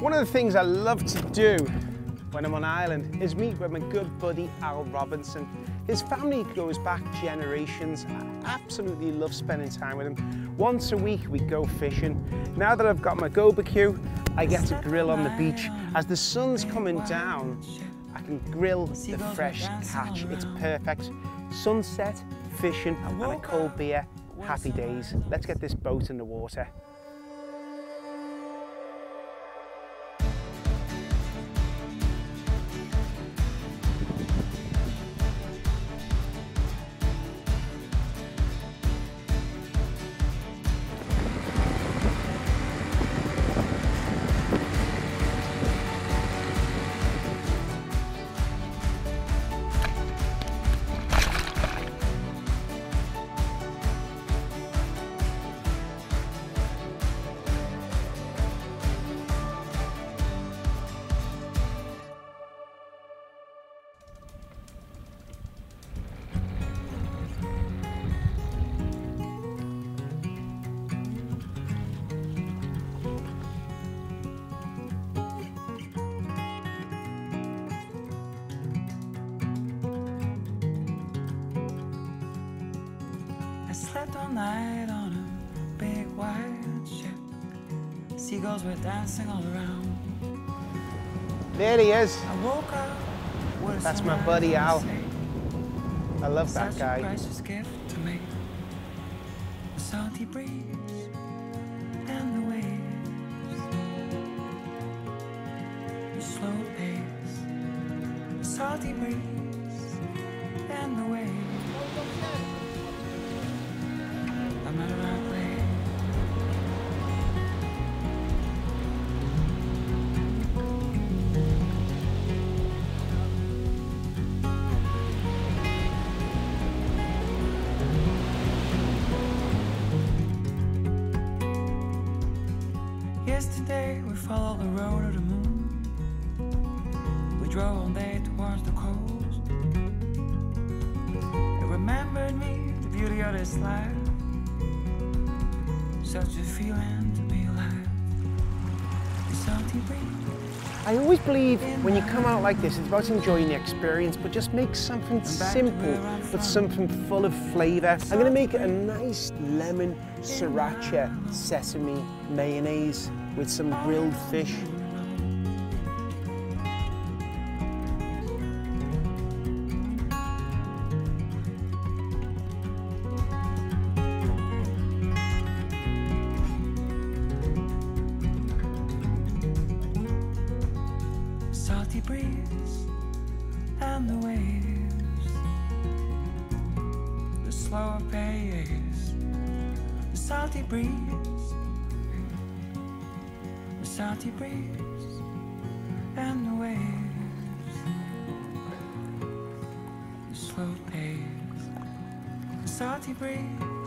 One of the things I love to do when I'm on island is meet with my good buddy Al Robinson. His family goes back generations. I absolutely love spending time with him. Once a week we go fishing. Now that I've got my GoBQ, I get to grill on the beach. As the sun's coming down, I can grill the fresh catch. It's perfect. Sunset, fishing, and a cold beer. Happy days. Let's get this boat in the water. Slept all night on a big white ship. Seagulls were dancing all around. There he is. I woke up. That's my buddy Al. I love that guy. Such a precious gift to me. The salty breeze and the waves. The slow pace. The salty breeze and the waves. Yesterday we followed the road of the moon. We drove all day towards the coast. It remembered me, the beauty of this life. Such a feeling to be alive. The salty breeze. I always believe when you come out like this, it's about enjoying the experience, but just make something simple, but something full of flavour. I'm going to make a nice lemon sriracha sesame mayonnaise with some grilled fish. Salty breeze and the waves, the slower pace, the salty breeze, the salty breeze and the waves, the slow pace, the salty breeze.